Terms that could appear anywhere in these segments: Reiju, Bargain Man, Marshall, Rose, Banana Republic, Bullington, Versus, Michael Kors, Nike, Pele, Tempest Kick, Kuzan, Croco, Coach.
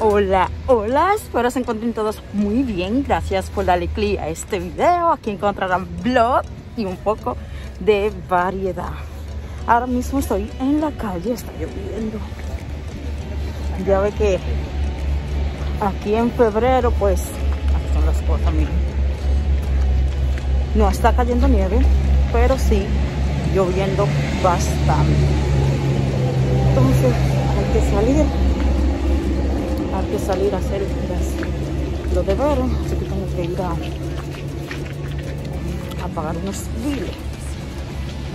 Hola, hola, espero se encuentren todos muy bien. Gracias por darle clic a este video. Aquí encontrarán vlog y un poco de variedad. Ahora mismo estoy en la calle, está lloviendo. Ya ve que aquí en febrero, pues, aquí son las cosas, miren. No está cayendo nieve, pero sí lloviendo bastante. Entonces, hay que salir. Hay que salir a hacer los deberes, así que tengo que ir a pagar unos biles.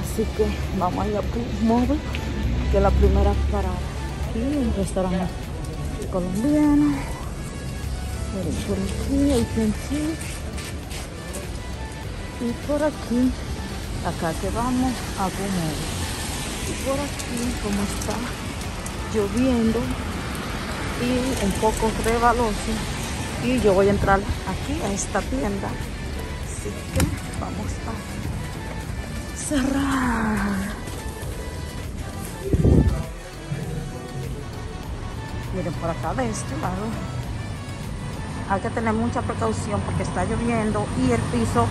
Así que vamos a ir a Móvil, que es la primera parada. Aquí un restaurante colombiano. Por aquí hay pincel. Y por aquí, acá que vamos a comer. Y por aquí, como está lloviendo y un poco rebaloso, y yo voy a entrar aquí a esta tienda, así que vamos a cerrar. Miren, por acá de este lado hay que tener mucha precaución porque está lloviendo y el piso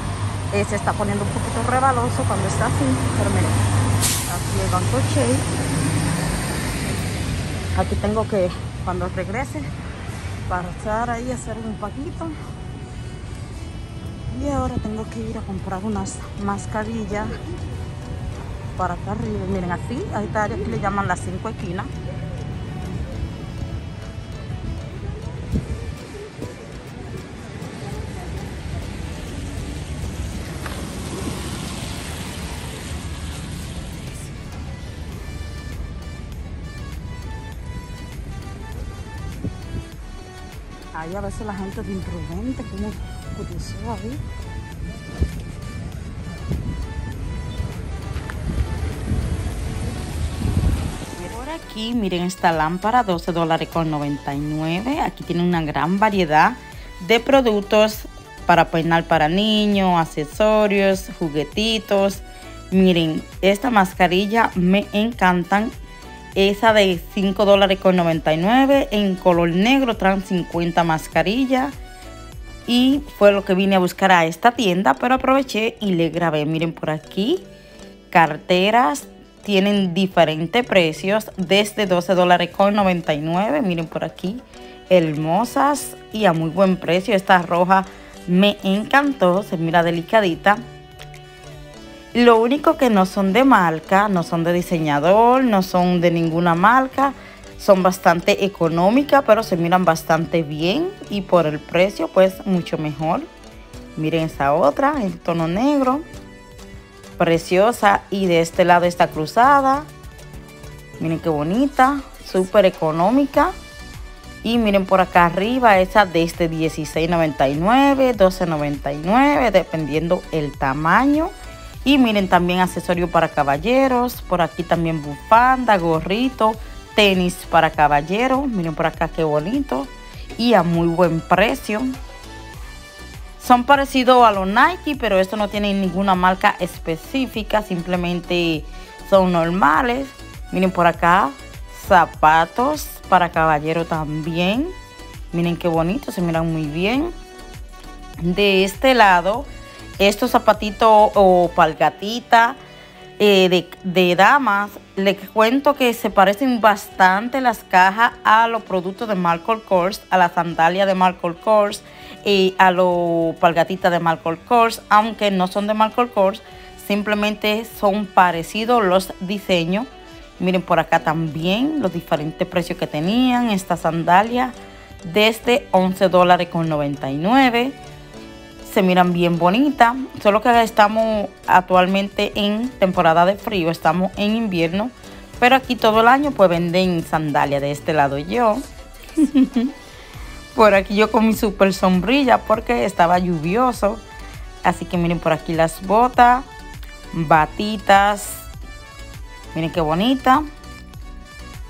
se está poniendo un poquito rebaloso cuando está así, pero miren, aquí el banco Shade. Aquí tengo que, cuando regrese, para estar ahí a hacer un paquito. Y ahora tengo que ir a comprar unas mascarillas para acá arriba. Miren, así, ahí está área que le llaman las 5 esquinas. Ahí a veces la gente es imprudente, como curioso ahí. Por aquí, miren esta lámpara, $12.99. Aquí tiene una gran variedad de productos para peinar para niños, accesorios, juguetitos. Miren, esta mascarilla me encantan. Esa de $5.99 en color negro, traen 50 mascarillas. Y fue lo que vine a buscar a esta tienda, pero aproveché y le grabé. Miren por aquí, carteras tienen diferentes precios, desde $12.99. Miren por aquí, hermosas y a muy buen precio. Esta roja me encantó, se mira delicadita. Lo único que no son de marca, no son de diseñador, no son de ninguna marca. Son bastante económicas, pero se miran bastante bien. Y por el precio, pues mucho mejor. Miren esa otra, en tono negro. Preciosa. Y de este lado está cruzada. Miren qué bonita. Súper económica. Y miren por acá arriba, esa desde $16.99, $12.99, dependiendo el tamaño. Y miren también accesorios para caballeros. Por aquí también bufanda, gorrito, tenis para caballeros. Miren por acá qué bonito. Y a muy buen precio. Son parecidos a los Nike, pero estos no tienen ninguna marca específica. Simplemente son normales. Miren por acá zapatos para caballero también. Miren qué bonito, se miran muy bien. De este lado, estos zapatitos o palgatitas de damas, les cuento que se parecen bastante las cajas a los productos de Michael Kors, a las sandalias de Michael Kors, a los palgatitas de Michael Kors, aunque no son de Michael Kors, simplemente son parecidos los diseños. Miren por acá también los diferentes precios que tenían. Esta sandalia desde $11.99. Se miran bien bonitas, solo que estamos actualmente en temporada de frío, estamos en invierno, pero aquí todo el año pues venden sandalias. De este lado yo, por aquí yo con mi super sombrilla porque estaba lluvioso, así que miren por aquí las botas, batitas, miren qué bonita.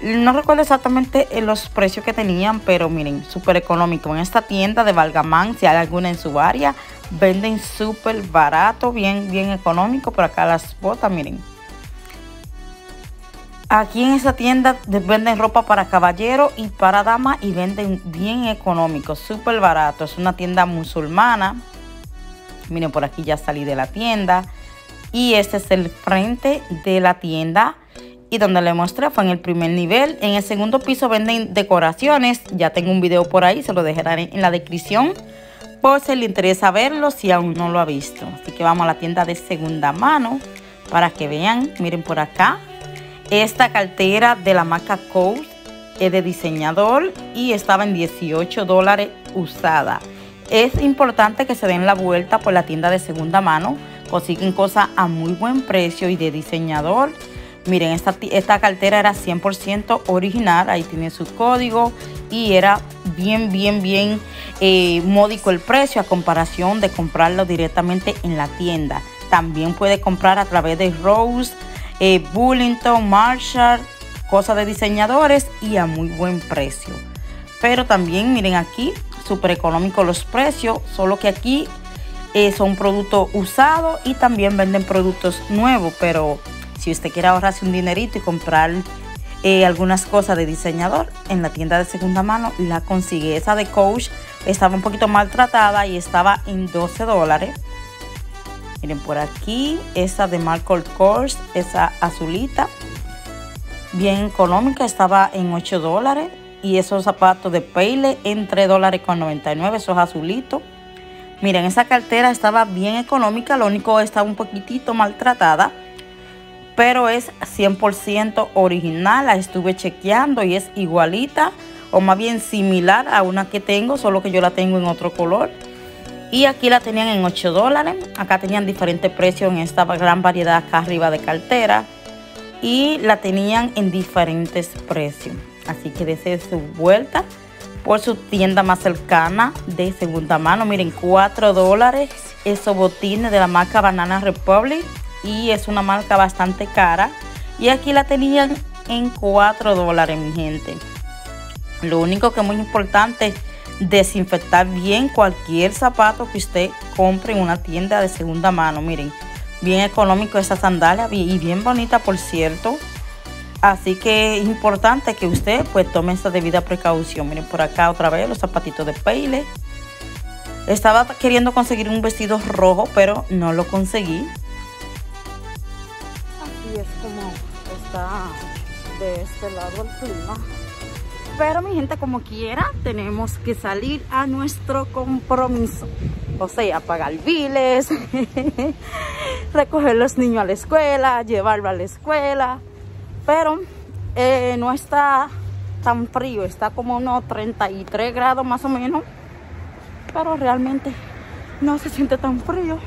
No recuerdo exactamente los precios que tenían, pero miren, súper económico. En esta tienda de Bargain Man, si hay alguna en su área, venden súper barato, bien económico. Por acá las botas, miren. Aquí en esta tienda venden ropa para caballero y para dama y venden bien económico, súper barato. Es una tienda musulmana. Miren, por aquí ya salí de la tienda. Y este es el frente de la tienda. Y donde le mostré fue en el primer nivel. En el segundo piso venden decoraciones. Ya tengo un video por ahí, se lo dejaré en la descripción, por si le interesa verlo, si aún no lo ha visto. Así que vamos a la tienda de segunda mano para que vean. Miren por acá. Esta cartera de la marca Coach es de diseñador y estaba en $18 usada. Es importante que se den la vuelta por la tienda de segunda mano. Consiguen cosas a muy buen precio y de diseñador. Miren, esta cartera era 100% original. Ahí tiene su código y era bien módico el precio a comparación de comprarlo directamente en la tienda. También puede comprar a través de Rose, Bullington, Marshall, cosas de diseñadores y a muy buen precio. Pero también miren aquí, súper económico los precios, solo que aquí son productos usados y también venden productos nuevos. Pero si usted quiere ahorrarse un dinerito y comprar algunas cosas de diseñador, en la tienda de segunda mano la consigue. Esa de Coach estaba un poquito maltratada y estaba en $12. Miren por aquí, esa de Michael Kors, esa azulita, bien económica, estaba en $8. Y esos zapatos de Pele en $3.99, esos azulitos. Miren, esa cartera estaba bien económica, lo único estaba un poquitito maltratada. Pero es 100% original, la estuve chequeando y es igualita, o más bien similar a una que tengo, solo que yo la tengo en otro color. Y aquí la tenían en $8. Acá tenían diferentes precios en esta gran variedad acá arriba de cartera. Y la tenían en diferentes precios. Así que dése su vuelta por su tienda más cercana de segunda mano. Miren, $4 esos botines de la marca Banana Republic. Y es una marca bastante cara. Y aquí la tenían en $4, mi gente. Lo único que es muy importante, desinfectar bien cualquier zapato que usted compre en una tienda de segunda mano. Miren, bien económico esa sandalia y bien bonita, por cierto. Así que es importante que usted pues tome esta debida precaución. Miren por acá otra vez los zapatitos de Pele. Estaba queriendo conseguir un vestido rojo, pero no lo conseguí. Así es como está de este lado el clima. Pero mi gente, como quiera, tenemos que salir a nuestro compromiso. O sea, pagar biles, recoger los niños a la escuela, llevarlo a la escuela. Pero no está tan frío, está como unos 33 grados más o menos. Pero realmente no se siente tan frío.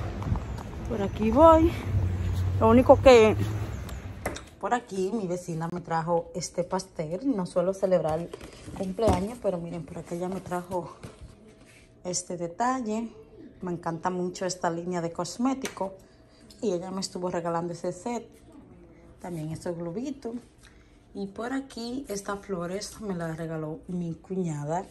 Por aquí voy. Lo único que... Por aquí mi vecina me trajo este pastel. No suelo celebrar cumpleaños, pero miren, por acá ella me trajo este detalle. Me encanta mucho esta línea de cosméticos y ella me estuvo regalando ese set. También estos globitos. Y por aquí estas flores me las regaló mi cuñada.